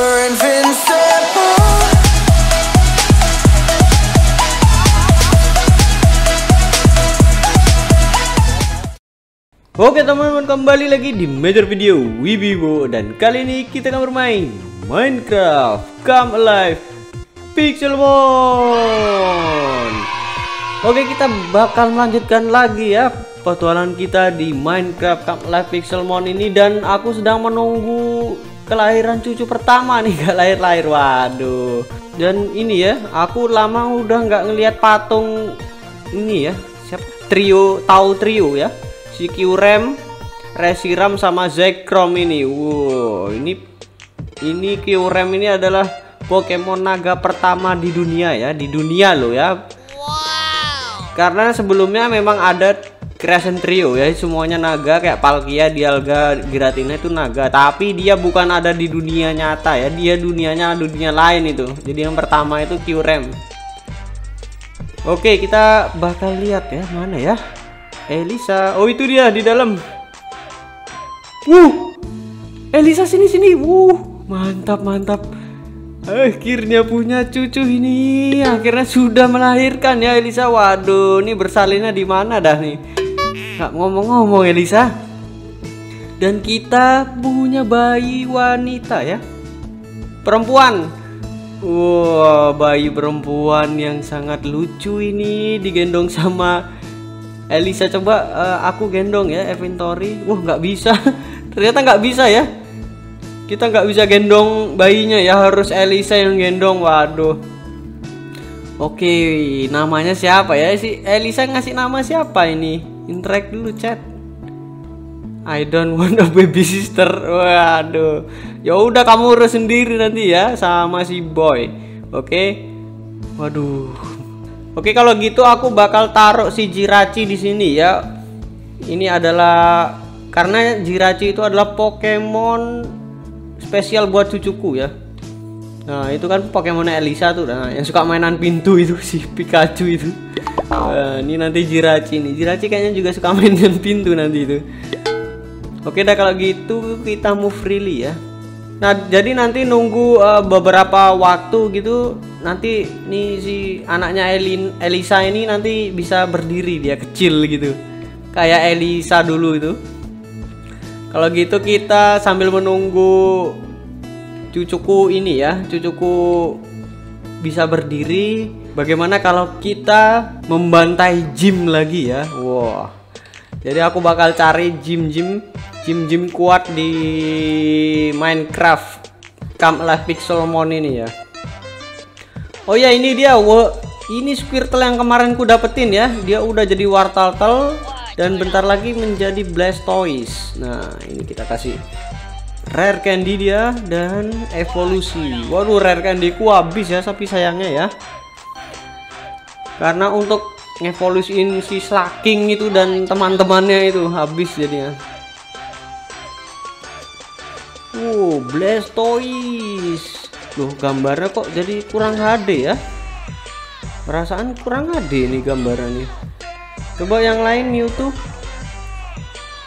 We're invincible. Oke teman-teman, kembali lagi di Major Video Wibiwo, dan kali ini kita akan bermain Minecraft Come Alive Pixelmon. Oke, kita bakal melanjutkan lagi ya petualangan kita di Minecraft Come Alive Pixelmon ini, dan aku sedang menunggu kelahiran cucu pertama nih, gak lahir-lahir, waduh. Dan ini ya, aku lama udah nggak ngelihat patung ini ya, siapa trio ya, si Kyurem, Reshiram sama Zekrom ini. Wow, ini Kyurem ini adalah Pokemon naga pertama di dunia ya, di dunia loh ya. Wow. Karena sebelumnya memang ada creation trio ya, semuanya naga kayak Palkia, Dialga, Gratina itu naga, tapi dia bukan ada di dunia nyata ya, dia dunianya dunia lain itu. Jadi yang pertama itu Kyurem. Oke, kita bakal lihat ya, mana ya Elisa. Oh, itu dia di dalam. Elisa sini. Mantap. Akhirnya punya cucu ini. Akhirnya sudah melahirkan ya Elisa. Waduh, ini bersalinnya di mana dah nih? Nggak ngomong-ngomong Elisa. Dan kita punya bayi wanita ya, perempuan. Wow, bayi perempuan yang sangat lucu ini, digendong sama Elisa. Coba aku gendong ya, inventory. Wah, nggak bisa. Ternyata nggak bisa ya, kita nggak bisa gendong bayinya ya, harus Elisa yang gendong. Waduh. Oke, namanya siapa ya? Si Elisa ngasih nama siapa ini? Interact dulu chat. I don't want a baby sister. Waduh. Ya udah, kamu urus sendiri nanti ya sama si Boy. Oke. Waduh. Oke, kalau gitu aku bakal taruh si Jirachi di sini ya. Ini adalah karena Jirachi itu adalah Pokemon spesial buat cucuku ya. Nah, itu kan Pokemon Elisa tuh, nah, yang suka mainan pintu itu si Pikachu itu. Ini nanti Jirachi nih. Jirachi kayaknya juga suka mainan pintu nanti itu. Oke dah, kalau gitu kita move freely ya. Nah, jadi nanti nunggu beberapa waktu gitu, nanti nih si anaknya Elisa ini nanti bisa berdiri, dia kecil gitu kayak Elisa dulu itu. Kalau gitu kita sambil menunggu cucuku ini ya, cucuku bisa berdiri. Bagaimana kalau kita membantai gym lagi ya? Wow. Jadi aku bakal cari gym kuat di Minecraft Come Alive Pixelmon ini ya. Oh ya, ini dia. Wow. Ini Squirtle yang kemarin ku dapetin ya. Dia udah jadi Wartortle dan bentar lagi menjadi Blastoise. Nah, ini kita kasih rare candy dia dan evolusi. Waduh, rare candy ku habis ya, tapi sayangnya ya, karena untuk ngevolusiin si Slaking itu dan teman-temannya itu habis jadinya. Blastoise. Loh, gambarnya kok jadi kurang HD ya? Perasaan kurang HD ini gambarannya. Coba yang lain Mewtwo.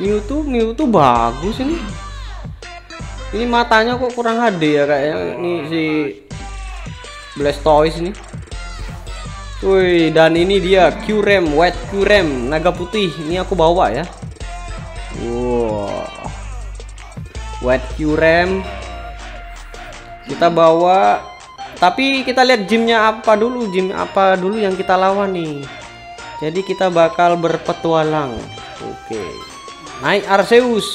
Mewtwo bagus ini. Ini matanya kok kurang HD ya kayaknya ini si Blastoise ini. Wih, dan ini dia Kyurem, White Kyurem, naga putih. Ini aku bawa ya. Wow. White Kyurem kita bawa. Tapi kita lihat gymnya apa dulu, gym apa dulu yang kita lawan nih. Jadi kita bakal berpetualang. Oke. Naik Arceus,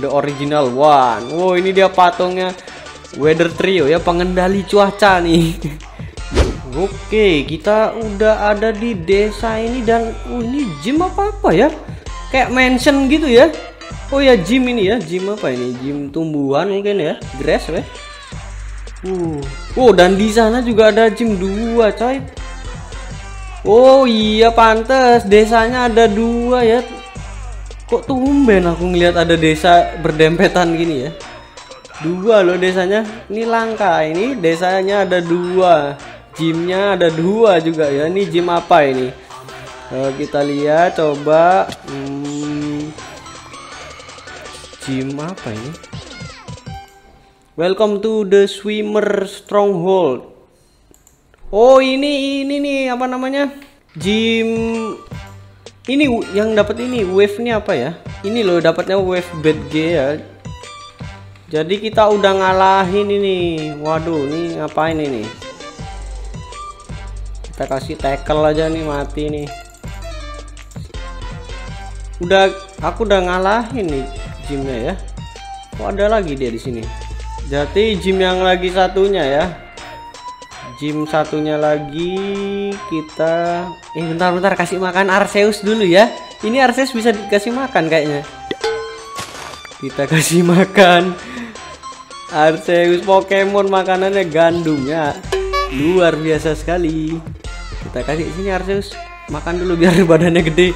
the original one. Wow, ini dia patungnya Weather Trio ya, pengendali cuaca nih. Oke, kita udah ada di desa ini, dan ini gym apa-apa ya? Kayak mansion gitu ya. Oh ya, gym ini ya, gym apa ini? Gym tumbuhan mungkin ya, grass ya. Oh, dan di sana juga ada gym 2, coy. Oh iya, pantes desanya ada 2 ya. Kok tumben aku ngelihat ada desa berdempetan gini ya. 2 loh desanya. Ini langka, ini desanya ada 2. Gymnya ada 2 juga ya. Ini gym apa ini? Kita lihat, coba. Gym apa ini? Welcome to the Swimmer Stronghold. Oh, ini nih apa namanya? Gym. Ini yang dapat ini wave-nya apa ya? Ini loh dapatnya wave bed G ya. Jadi kita udah ngalahin ini. Waduh, ini ngapain ini? Kita kasih tackle aja nih, mati nih. Udah, aku udah ngalahin nih gymnya ya. Kok ada lagi dia di sini? Jadi gym yang lagi satunya ya. Gym satunya lagi kita bentar-bentar kasih makan Arceus dulu ya. Ini Arceus bisa dikasih makan kayaknya. Kita kasih makan Arceus Pokemon, makanannya gandumnya luar biasa sekali. Kita kasih sini Arceus makan dulu biar badannya gede.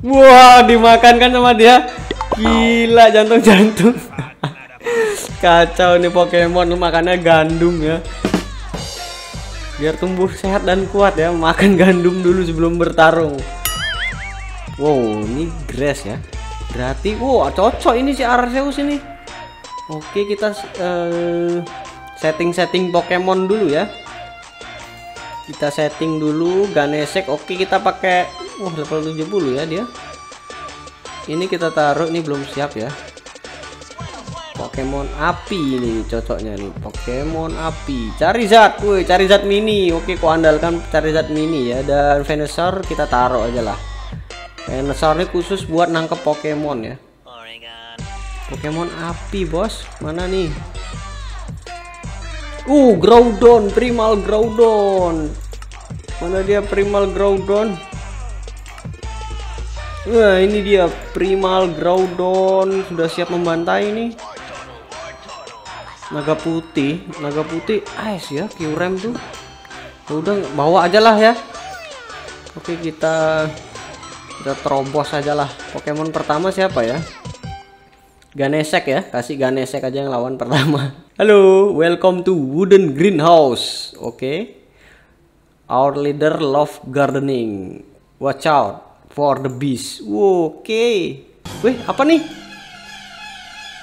Wah, dimakan kan sama dia. Gila, jantung-jantung. Kacau nih Pokemon, makannya gandum ya. Biar tumbuh sehat dan kuat ya, makan gandum dulu sebelum bertarung. Wow, ini grass ya. Berarti wow, cocok ini si Arceus ini. Oke, kita setting-setting Pokemon dulu ya. Kita setting dulu Genesect. Oke, kita pakai level 70 ya dia. Ini kita taruh nih, belum siap ya. Pokemon api ini cocoknya nih, Pokemon api. Charizard, woi Charizard mini. Oke, kok andalkan Charizard mini ya. Dan Venusaur kita taruh aja lah. Venusaur ini khusus buat nangkep Pokemon ya. Pokemon api bos, mana nih? Groudon, Primal Groudon. Mana dia Primal Groudon? Wah, ini dia Primal Groudon, sudah siap membantai nih. Naga putih ice ya, Kyurem tuh. Udah bawa aja lah ya. Oke, kita terobos aja lah. Pokemon pertama siapa ya? Genesect ya, kasih Genesect aja yang lawan pertama. Halo, welcome to Wooden Greenhouse. Oke. Our leader love gardening. Watch out for the beast. Oke. Wih, apa nih?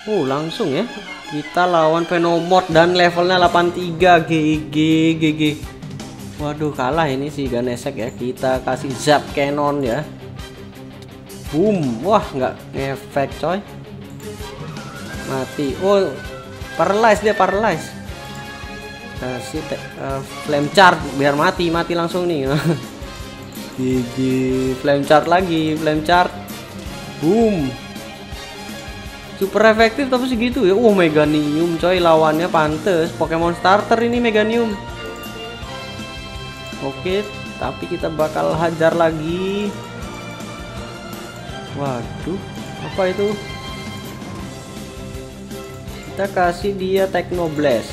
Langsung ya. Kita lawan Venomoth dan levelnya 83. GG. Waduh, kalah ini si Genesect ya. Kita kasih Zap Cannon ya. Boom. Wah, nggak ngefek coy. Mati. Paralyze dia, paralyze. Kasih Flame Charge biar mati langsung nih. Di flame chart lagi, flame chart. Boom. Super efektif tapi segitu ya. Meganium coy lawannya, pantes Pokemon starter ini Meganium. Oke, tapi kita bakal hajar lagi. Waduh, apa itu? Kita kasih dia Technoblast.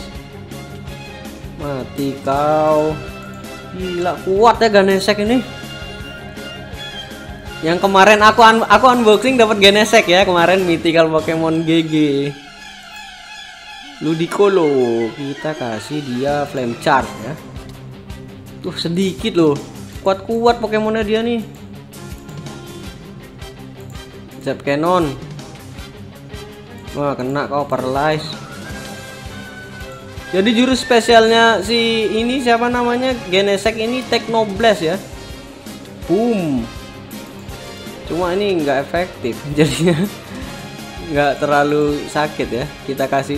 Mati kau. Gila, kuat ya Genesect ini. Yang kemarin aku unboxing dapat Genesect ya, kemarin mythical Pokemon GG. Ludicolo, kita kasih dia Flame Charge ya. Tuh sedikit loh. Kuat-kuat Pokemonnya dia nih. Zap Cannon. Wah, kena kau, paralyze. Jadi jurus spesialnya si ini siapa namanya? Genesect ini Technoblast ya. Boom. Cuma ini nggak efektif, jadinya nggak terlalu sakit ya. Kita kasih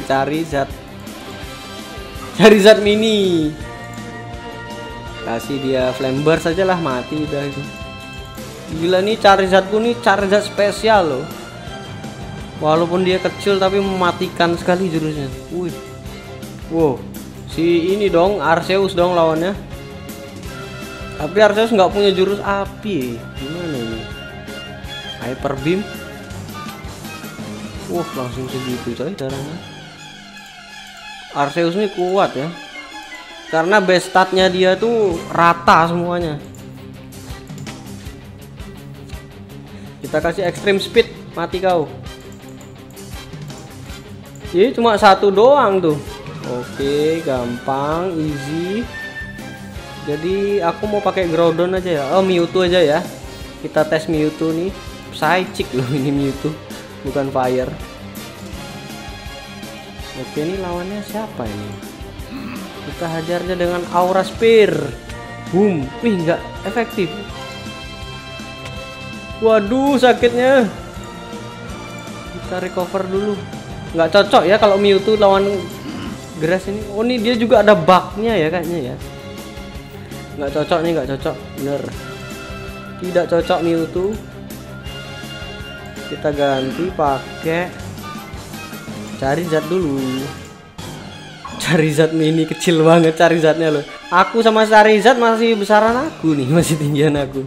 Charizard mini. Kasih dia Flame Burst saja lah, mati udah itu. Gila nih Charizardku nih, Charizard spesial loh. Walaupun dia kecil tapi mematikan sekali jurusnya. Wih. Wow, si ini dong Arceus dong lawannya. Tapi Arceus nggak punya jurus api. Gimana ini? Hyper Beam. Wah, langsung segitu coy darahnya. Arceus ini kuat ya, karena base statnya dia tuh rata semuanya. Kita kasih Extreme Speed, mati kau. Jadi cuma satu doang tuh. Oke, gampang, easy. Jadi aku mau pakai Groudon aja ya. Mewtwo aja ya. Kita tes Mewtwo nih. Psychic loh ini Mewtwo, bukan fire. Oke, ini lawannya siapa ini? Kita hajar aja dengan aura spear. Boom. Wih, nggak efektif. Waduh, sakitnya. Kita recover dulu. Nggak cocok ya kalau Mewtwo lawan grass ini. Oh, ini dia juga ada bugnya ya kayaknya ya. Nggak cocok nih, nggak cocok. Bener. Tidak cocok Mewtwo. Kita ganti pakai Charizard dulu. Charizard mini kecil banget Charizardnya loh. Aku sama Charizard masih besaran aku nih, masih tinggian aku.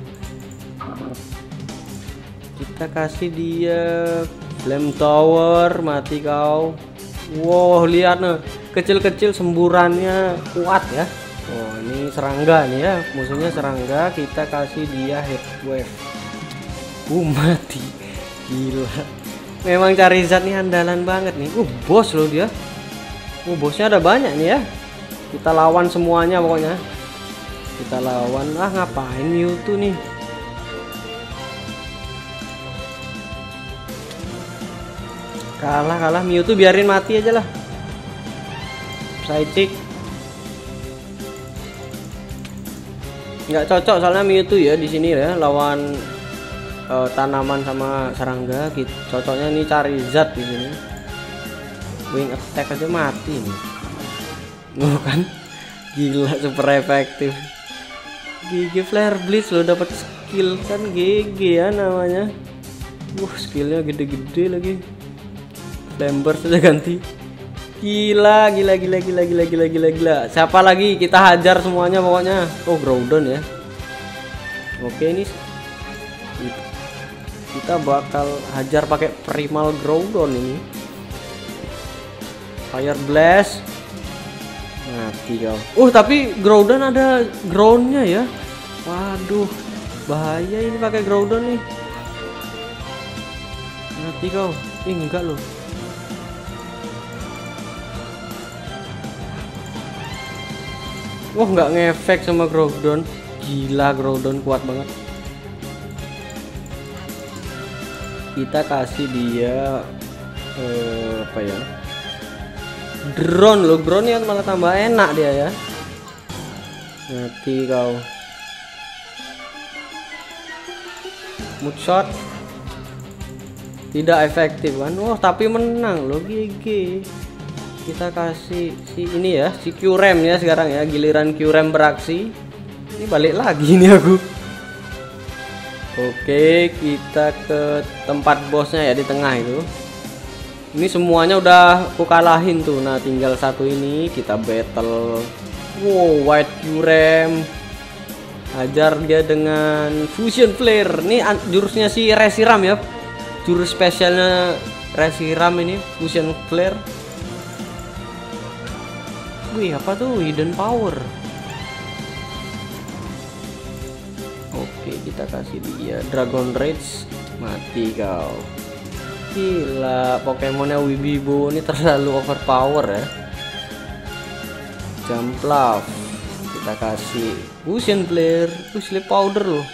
Kita kasih dia Flame Tower, mati kau. Wow, lihat nih, kecil-kecil semburannya kuat ya. Oh, ini serangga nih ya, musuhnya serangga. Kita kasih dia Head Wave. Mati. Gila. Memang Charizard nih andalan banget nih. Bos loh dia. Bosnya ada banyak nih ya. Kita lawan semuanya pokoknya. Kita lawan. Ngapain Mewtwo nih? Kalah Mewtwo, biarin mati aja lah. Psychic nggak cocok soalnya Mewtwo ya di sini ya, lawan tanaman sama serangga gitu. Cocoknya ini Charizard di sini. Wing attack aja mati nih. Loh kan gila, super efektif. GG Flare Blitz lo, dapat skill kan, GG ya namanya. Skillnya gede-gede lagi. Lembar saja ganti. Gila. Siapa lagi? Kita hajar semuanya pokoknya. Oh, Groudon ya. Oke, ini kita bakal hajar pakai Primal Groudon ini. Fire Blast. Mati kau. Tapi Groudon ada groundnya ya. Waduh, bahaya ini pakai Groudon nih. Mati kau. Enggak loh. Nggak ngefek sama Groudon. Gila, Groudon kuat banget. Kita kasih dia apa ya? Drone loh, drone yang malah tambah enak dia ya. Mati kau. Mood shot. Tidak efektif kan? Tapi menang loh, GG. Kita kasih si ini ya, si Kyurem ya sekarang ya, giliran Kyurem beraksi. Ini balik lagi nih aku. Oke, kita ke tempat bosnya ya di tengah itu. Ini semuanya udah aku kalahin tuh. Nah, tinggal satu ini kita battle. White Kyurem. Hajar dia dengan Fusion Flare. Ini jurusnya si Reshiram ya. Jurus spesialnya Reshiram ini, Fusion Flare. Wih, apa tuh? Hidden power. Oke, kita kasih dia Dragon Rage. Mati kau. Gila, Pokemonnya Wibi Wibowo ini terlalu overpower ya. Jumpluff. Kita kasih Fusion Flare, Sleep Powder loh.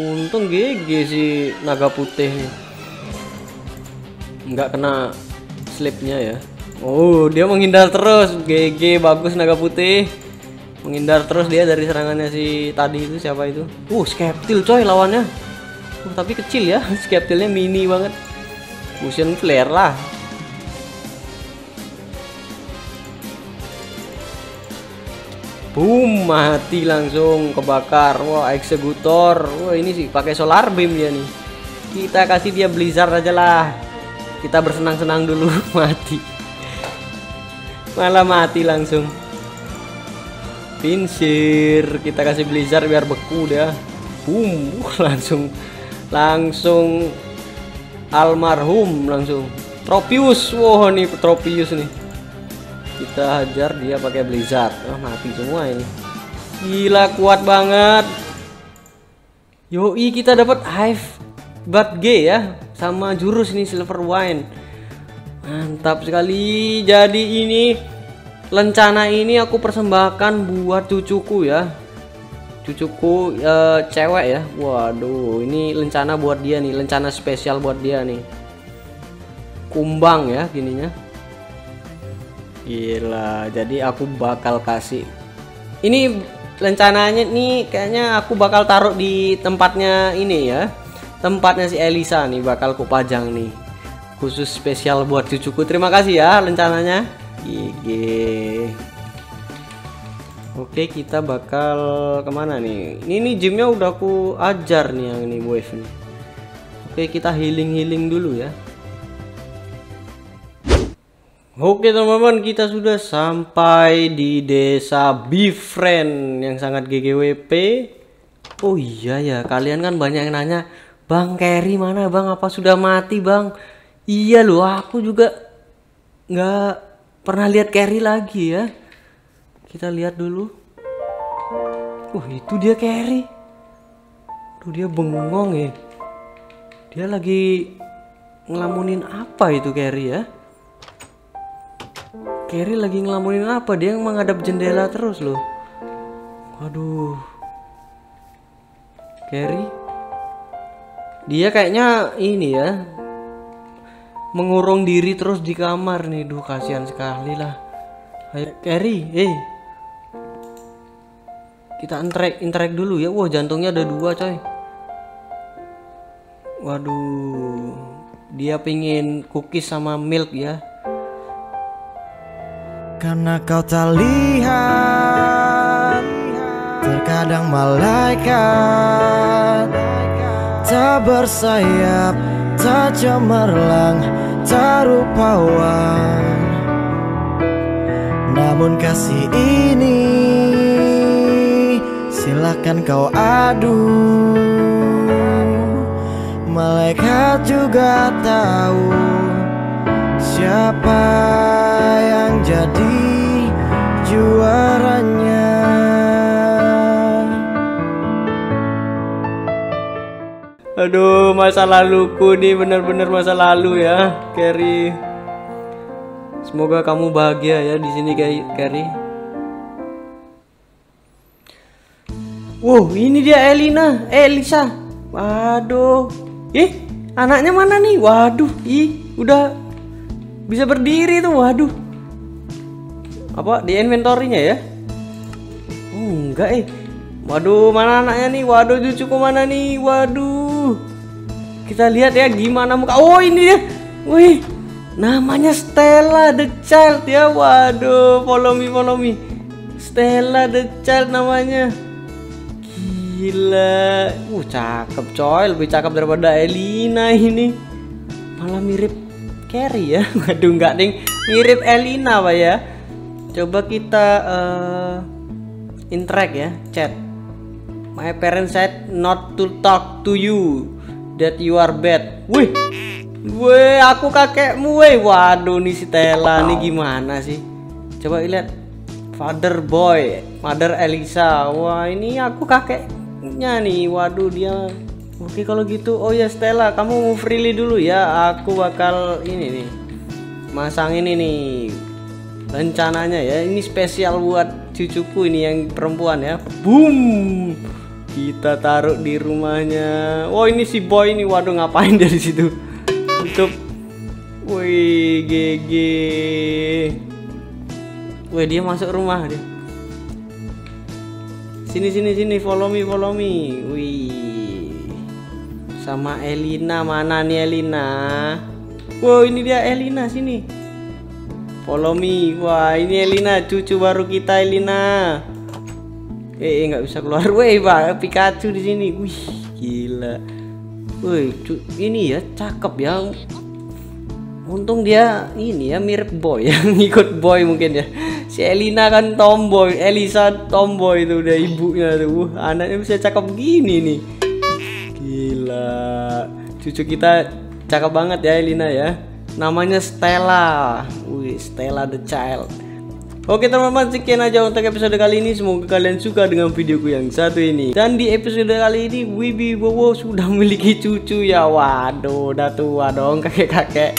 Untung GG si naga putih nih. Nggak kena sleepnya ya. Dia menghindar terus. GG, bagus naga putih. Menghindar terus dia dari serangannya si tadi itu, siapa itu? Sceptile coy lawannya. Tapi kecil ya, Sceptile-nya mini banget. Fusion Flare lah. Boom, mati langsung kebakar. Eksekutor. Ini sih pakai solar beam dia nih. Kita kasih dia Blizzard aja lah. Kita bersenang-senang dulu. Mati. Malah mati langsung. Pinsir, kita kasih Blizzard biar beku dia. Boom, langsung almarhum langsung. Tropius, nih Tropius nih. Kita hajar dia pakai Blizzard. Mati semua ini. Gila, kuat banget. Yoi, kita dapat Hive Bug G ya, sama jurus nih Silver Wine. Mantap sekali. Jadi ini lencana ini aku persembahkan buat cucuku ya. Cucuku cewek ya. Waduh, ini lencana buat dia nih, lencana spesial buat dia nih. Kumbang ya gininya. Gila, jadi aku bakal kasih ini rencananya nih, kayaknya aku bakal taruh di tempatnya ini ya, tempatnya si Elisa nih, bakal kupajang nih khusus spesial buat cucuku. Terima kasih ya rencananya. Gigi. Oke, kita bakal kemana nih? Ini gymnya udah aku ajar nih yang ini wave nih. Oke, kita healing dulu ya. Oke teman-teman, kita sudah sampai di desa Befriend yang sangat GGWP. Oh iya ya, kalian kan banyak yang nanya, Bang Carry mana Bang? Apa sudah mati Bang? Iya loh, aku juga nggak pernah lihat Carry lagi ya. Kita lihat dulu. Itu dia Carry. Aduh, dia bengong ya. Dia lagi ngelamunin apa itu Carry ya? Carry lagi ngelamunin apa? Dia yang menghadap jendela terus loh. Aduh. Carry. Dia kayaknya ini ya, mengurung diri terus di kamar nih. Duh, kasihan sekali lah. Ayo Carry, eh. Kita interact dulu ya. Wah, jantungnya ada dua coy. Waduh, dia pingin cookies sama milk ya. Karena kau tak lihat, terkadang malaikat tak bersayap, tak cemerlang, tak rupawan. Namun kasih ini silakan kau adu. Malaikat juga tahu siapa yang jadi juaranya. Aduh, masa laluku nih, bener-bener masa lalu ya, Carry. Semoga kamu bahagia ya di sini, Carry. Wow, ini dia Elina, Elisa. Waduh. Ih, anaknya mana nih? Waduh, ih, udah bisa berdiri tuh. Waduh, apa di inventorinya ya? Enggak, waduh, mana anaknya nih? Waduh, cucuku mana nih? Waduh, kita lihat ya gimana muka. Oh, ini dia. Wih, namanya Stella the Child ya. Waduh, follow me. Stella the Child namanya. Gila, cakep coy, lebih cakep daripada Elina ini. Malah mirip Carry ya. Waduh, enggak ding, mirip Elina pak ya. Coba kita interact ya, chat. My parents said not to talk to you, that you are bad. Wih, aku kakekmu, wih. Waduh, nih si Stella nih gimana sih? Coba lihat, father Boy, mother Elisa. Wah, ini aku kakek nih. Waduh, dia. Oke, kalau gitu. Oh ya Stella, kamu freely dulu ya. Aku bakal ini nih, masang ini nih rencananya ya. Ini spesial buat cucuku ini yang perempuan ya. Boom, kita taruh di rumahnya. Oh, ini si Boy nih. Waduh, ngapain dari situ? Tutup. Wih, GG. Wih, dia masuk rumah dia. Sini, follow me. Wih, sama Elina, mana nih Elina? Wow, ini dia Elina, sini. Follow me. Wah, ini Elina, cucu baru kita Elina. Nggak bisa keluar. Wih, Pikachu di sini. Wih, gila. Wih, ini ya cakep ya. Untung dia ini ya mirip Boy yang ikut Boy mungkin ya. Si Elina kan tomboy, Elisa tomboy itu udah ibunya tuh. Anaknya bisa cakep gini nih. Gila. Cucu kita cakep banget ya Elina ya. Namanya Stella. Wih, Stella the Child. Oke teman-teman, sekian aja untuk episode kali ini. Semoga kalian suka dengan videoku yang satu ini. Dan di episode kali ini Wibi Wibowo sudah memiliki cucu ya. Waduh, udah tua dong kakek-kakek.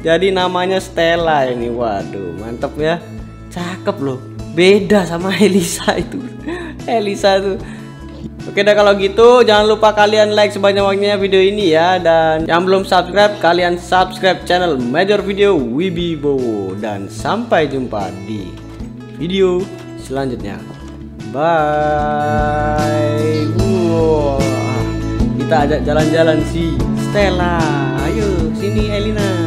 Jadi namanya Stella ini. Waduh, mantep ya. Cakep loh. Beda sama Elisa itu. Elisa tuh Oke dah kalau gitu, jangan lupa kalian like sebanyak-banyaknya video ini ya. Dan yang belum subscribe, kalian subscribe channel Major Video Wibiwo. Dan sampai jumpa di video selanjutnya. Bye. Wow. Kita ajak jalan-jalan si Stella. Ayo sini Elina.